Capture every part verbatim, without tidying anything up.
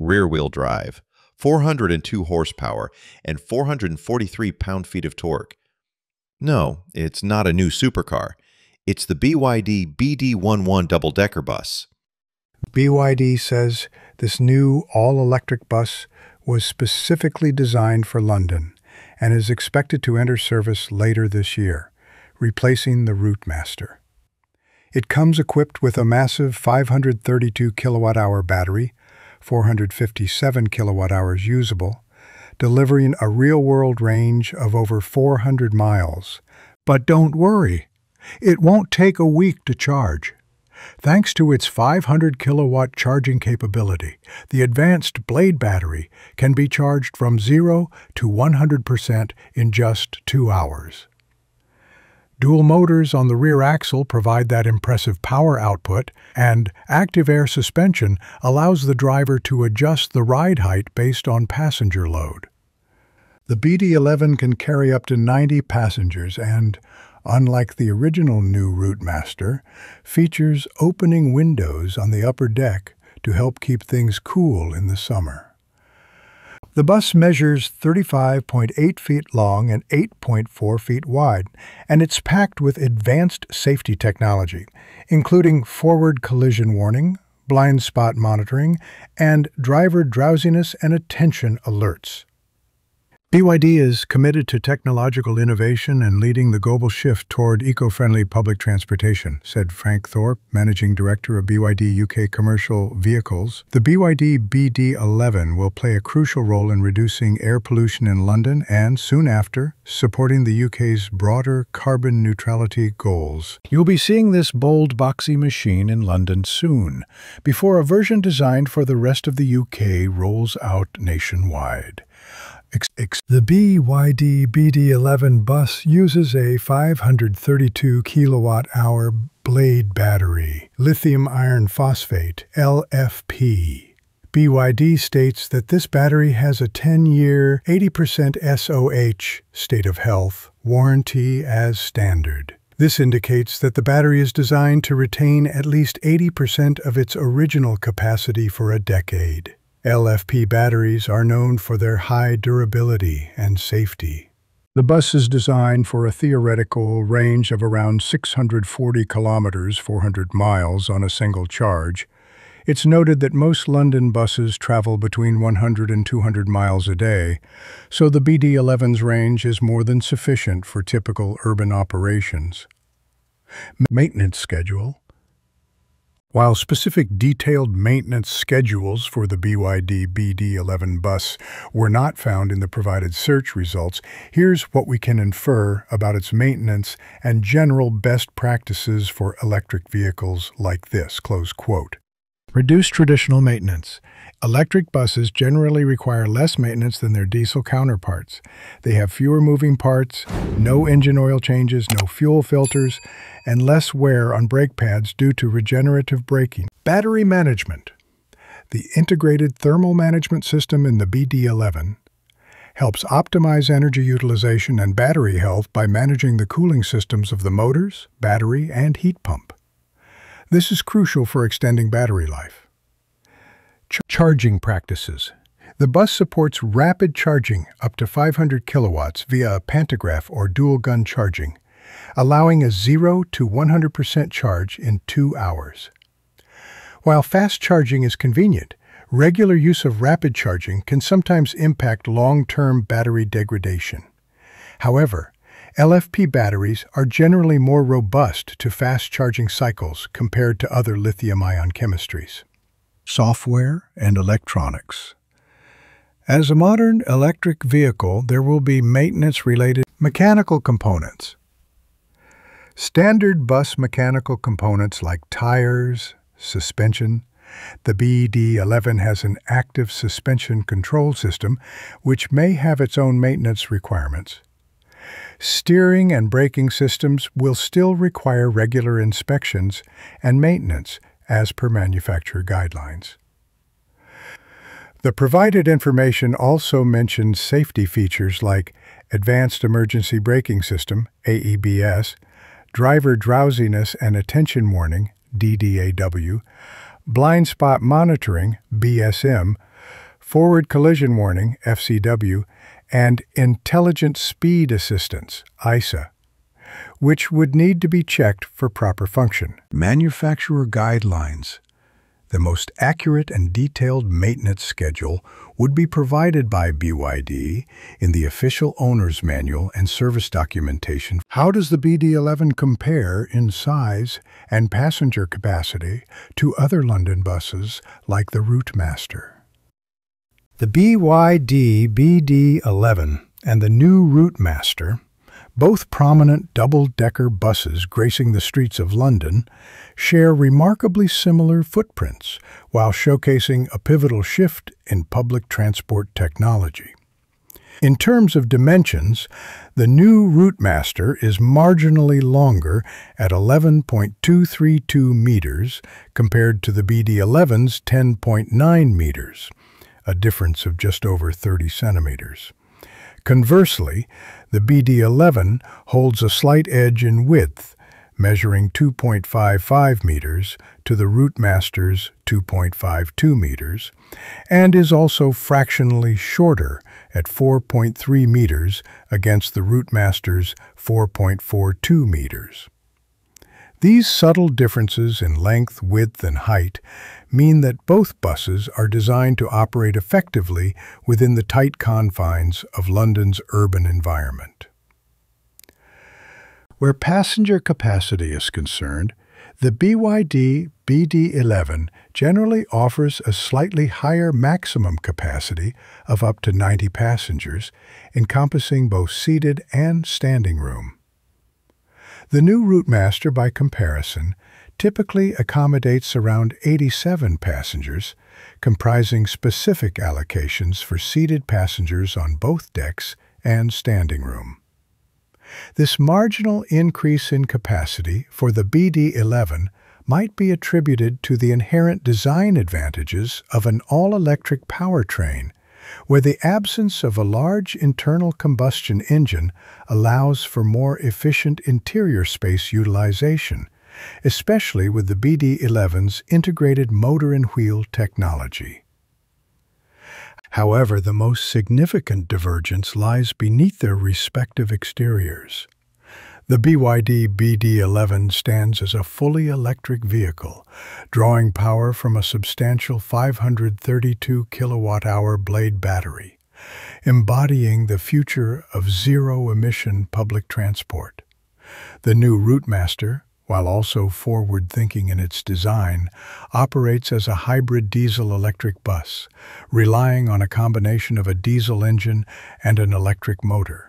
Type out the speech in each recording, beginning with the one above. rear-wheel drive, four hundred two horsepower, and four hundred forty-three pound-feet of torque. No, it's not a new supercar. It's the B Y D B D eleven double-decker bus. B Y D says this new all-electric bus was specifically designed for London and is expected to enter service later this year, replacing the Routemaster. It comes equipped with a massive five hundred thirty-two kilowatt hour battery, four hundred fifty-seven kilowatt hours usable, delivering a real-world range of over four hundred miles. But don't worry, it won't take a week to charge. Thanks to its five hundred kilowatt charging capability, the advanced Blade battery can be charged from zero to one hundred percent in just two hours. Dual motors on the rear axle provide that impressive power output, and active air suspension allows the driver to adjust the ride height based on passenger load. The B D eleven can carry up to ninety passengers and, unlike the original new Routemaster, features opening windows on the upper deck to help keep things cool in the summer. The bus measures thirty-five point eight feet long and eight point four feet wide, and it's packed with advanced safety technology, including forward collision warning, blind spot monitoring, and driver drowsiness and attention alerts. B Y D is committed to technological innovation and leading the global shift toward eco-friendly public transportation, said Frank Thorpe, Managing Director of B Y D U K Commercial Vehicles. The B Y D B D eleven will play a crucial role in reducing air pollution in London and, soon after, supporting the U K's broader carbon neutrality goals. You'll be seeing this bold, boxy machine in London soon, before a version designed for the rest of the U K rolls out nationwide. The B Y D B D eleven bus uses a five hundred thirty-two kilowatt hour Blade battery, lithium iron phosphate, L F P. B Y D states that this battery has a ten year, eighty percent S O H, state of health, warranty as standard. This indicates that the battery is designed to retain at least eighty percent of its original capacity for a decade. L F P batteries are known for their high durability and safety. The bus is designed for a theoretical range of around six hundred forty kilometers, four hundred miles, on a single charge. It's noted that most London buses travel between one hundred and two hundred miles a day, so the B D eleven's range is more than sufficient for typical urban operations. Maintenance schedule. While specific detailed maintenance schedules for the B Y D B D eleven bus were not found in the provided search results, here's what we can infer about its maintenance and general best practices for electric vehicles like this, close quote. Reduce traditional maintenance. Electric buses generally require less maintenance than their diesel counterparts. They have fewer moving parts, no engine oil changes, no fuel filters, and less wear on brake pads due to regenerative braking. Battery management. The integrated thermal management system in the B D eleven helps optimize energy utilization and battery health by managing the cooling systems of the motors, battery, and heat pump. This is crucial for extending battery life. Ch- charging practices. The bus supports rapid charging up to five hundred kilowatts via a pantograph or dual-gun charging, allowing a zero to one hundred percent charge in two hours. While fast charging is convenient, regular use of rapid charging can sometimes impact long-term battery degradation. However, L F P batteries are generally more robust to fast charging cycles compared to other lithium-ion chemistries. Software and electronics. As a modern electric vehicle, there will be maintenance-related mechanical components. Standard bus mechanical components like tires, suspension. The B D eleven has an active suspension control system, which may have its own maintenance requirements. Steering and braking systems will still require regular inspections and maintenance as per manufacturer guidelines. The provided information also mentions safety features like advanced emergency braking system, A E B S, driver drowsiness and attention warning, D D A W, blind spot monitoring, B S M, forward collision warning, F C W, and intelligent speed assistance, I S A, which would need to be checked for proper function. Manufacturer guidelines. The most accurate and detailed maintenance schedule would be provided by B Y D in the official owner's manual and service documentation. How does the B D eleven compare in size and passenger capacity to other London buses like the Routemaster? The B Y D B D eleven and the new Routemaster, both prominent double-decker buses gracing the streets of London, share remarkably similar footprints while showcasing a pivotal shift in public transport technology. In terms of dimensions, the new Routemaster is marginally longer at eleven point two three two meters compared to the B D eleven's ten point nine meters, a difference of just over thirty centimeters. Conversely, the B D eleven holds a slight edge in width, measuring two point five five meters to the Routemaster's two point five two meters, and is also fractionally shorter at four point three meters against the Routemaster's four point four two meters. These subtle differences in length, width, and height mean that both buses are designed to operate effectively within the tight confines of London's urban environment. Where passenger capacity is concerned, the B Y D B D eleven generally offers a slightly higher maximum capacity of up to ninety passengers, encompassing both seated and standing room. The new Routemaster, by comparison, typically accommodates around eighty-seven passengers, comprising specific allocations for seated passengers on both decks and standing room. This marginal increase in capacity for the B D eleven might be attributed to the inherent design advantages of an all-electric powertrain, where the absence of a large internal combustion engine allows for more efficient interior space utilization, especially with the B D eleven's integrated motor and wheel technology. However, the most significant divergence lies beneath their respective exteriors. The B Y D B D eleven stands as a fully electric vehicle, drawing power from a substantial five hundred thirty-two kilowatt hour Blade battery, embodying the future of zero-emission public transport. The new Routemaster, while also forward-thinking in its design, operates as a hybrid diesel-electric bus, relying on a combination of a diesel engine and an electric motor.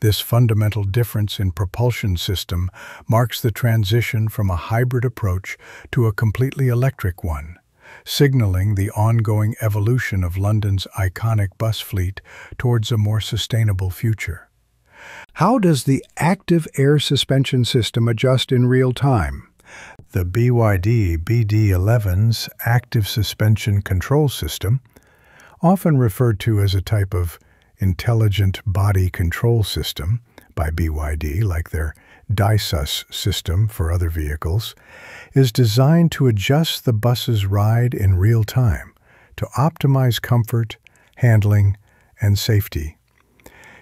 This fundamental difference in propulsion system marks the transition from a hybrid approach to a completely electric one, signaling the ongoing evolution of London's iconic bus fleet towards a more sustainable future. How does the active air suspension system adjust in real time? The B Y D B D eleven's active suspension control system, often referred to as a type of Intelligent Body Control System by B Y D, like their DISUS system for other vehicles, is designed to adjust the bus's ride in real time to optimize comfort, handling, and safety.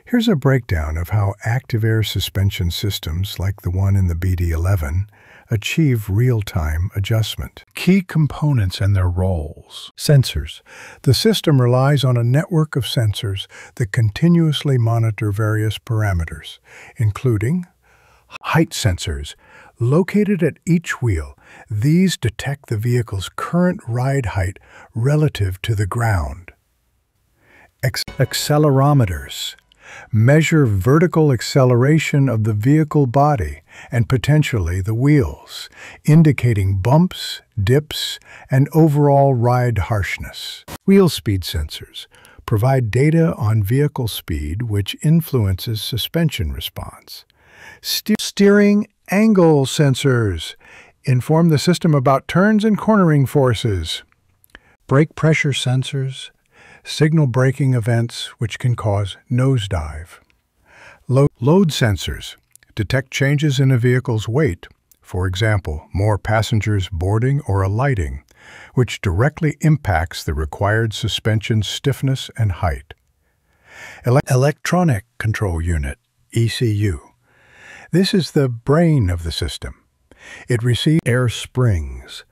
Here's a breakdown of how active air suspension systems like the one in the B D eleven achieve real-time adjustment. Key components and their roles. Sensors. The system relies on a network of sensors that continuously monitor various parameters, including height sensors. Located at each wheel, these detect the vehicle's current ride height relative to the ground. Acc- accelerometers. Measure vertical acceleration of the vehicle body and potentially the wheels, indicating bumps, dips, and overall ride harshness. Wheel speed sensors provide data on vehicle speed, which influences suspension response. Ste- steering angle sensors inform the system about turns and cornering forces. Brake pressure sensors signal braking events which can cause nosedive. Load, load sensors detect changes in a vehicle's weight, for example, more passengers boarding or alighting, which directly impacts the required suspension stiffness and height. Ele- Electronic Control Unit, E C U. This is the brain of the system. It receives air springs.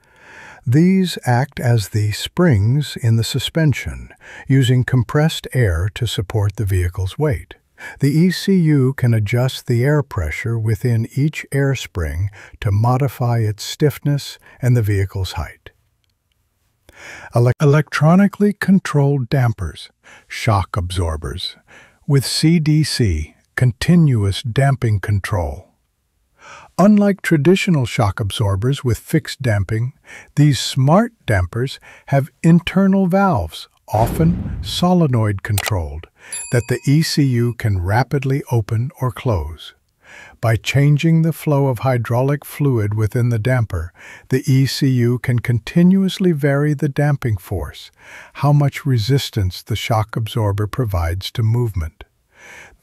These act as the springs in the suspension, using compressed air to support the vehicle's weight. The E C U can adjust the air pressure within each air spring to modify its stiffness and the vehicle's height. Ele- electronically controlled dampers, shock absorbers, with C D C, continuous damping control. Unlike traditional shock absorbers with fixed damping, these smart dampers have internal valves, often solenoid-controlled, that the E C U can rapidly open or close. By changing the flow of hydraulic fluid within the damper, the E C U can continuously vary the damping force, how much resistance the shock absorber provides to movement.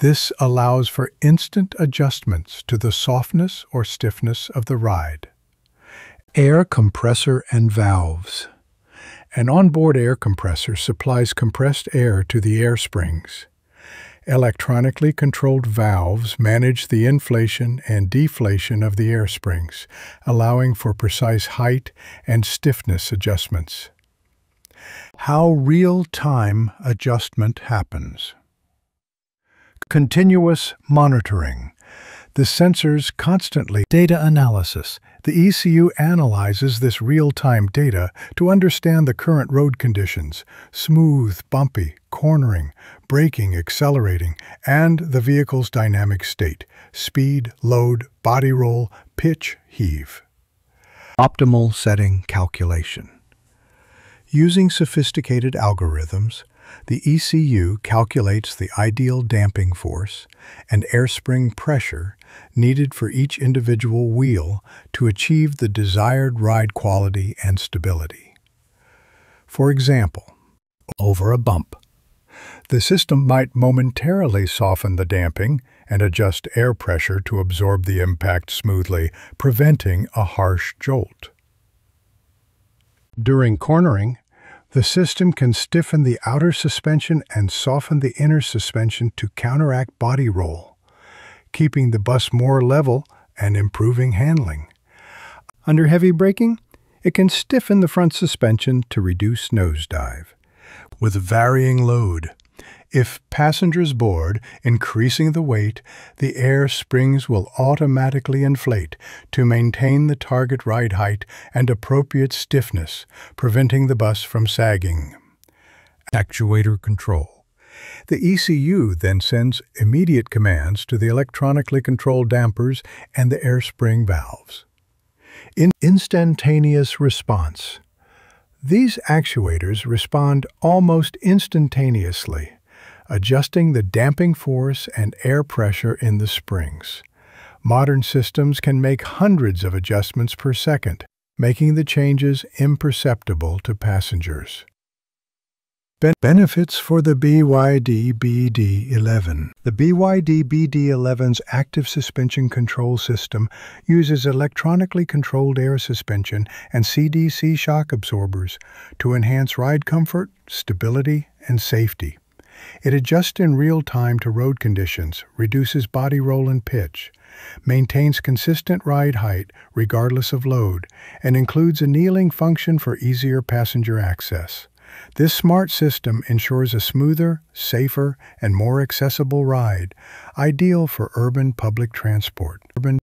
This allows for instant adjustments to the softness or stiffness of the ride. Air compressor and valves. An onboard air compressor supplies compressed air to the air springs. Electronically controlled valves manage the inflation and deflation of the air springs, allowing for precise height and stiffness adjustments. How real-time adjustment happens. Continuous monitoring. The sensors constantly data analysis. The E C U analyzes this real-time data to understand the current road conditions, smooth, bumpy, cornering, braking, accelerating, and the vehicle's dynamic state, speed, load, body roll, pitch, heave. Optimal setting calculation. Using sophisticated algorithms, the E C U calculates the ideal damping force and air spring pressure needed for each individual wheel to achieve the desired ride quality and stability. For example, over a bump, the system might momentarily soften the damping and adjust air pressure to absorb the impact smoothly, preventing a harsh jolt. During cornering, the system can stiffen the outer suspension and soften the inner suspension to counteract body roll, keeping the bus more level and improving handling. Under heavy braking, it can stiffen the front suspension to reduce nosedive. With varying load, if passengers board, increasing the weight, the air springs will automatically inflate to maintain the target ride height and appropriate stiffness, preventing the bus from sagging. Actuator control. The E C U then sends immediate commands to the electronically controlled dampers and the air spring valves. In instantaneous response. These actuators respond almost instantaneously, adjusting the damping force and air pressure in the springs. Modern systems can make hundreds of adjustments per second, making the changes imperceptible to passengers. Benefits for the B Y D B D eleven. The B Y D B D eleven's active suspension control system uses electronically controlled air suspension and C D C shock absorbers to enhance ride comfort, stability, and safety. It adjusts in real time to road conditions, reduces body roll and pitch, maintains consistent ride height regardless of load, and includes a kneeling function for easier passenger access. This smart system ensures a smoother, safer, and more accessible ride, ideal for urban public transport. Urban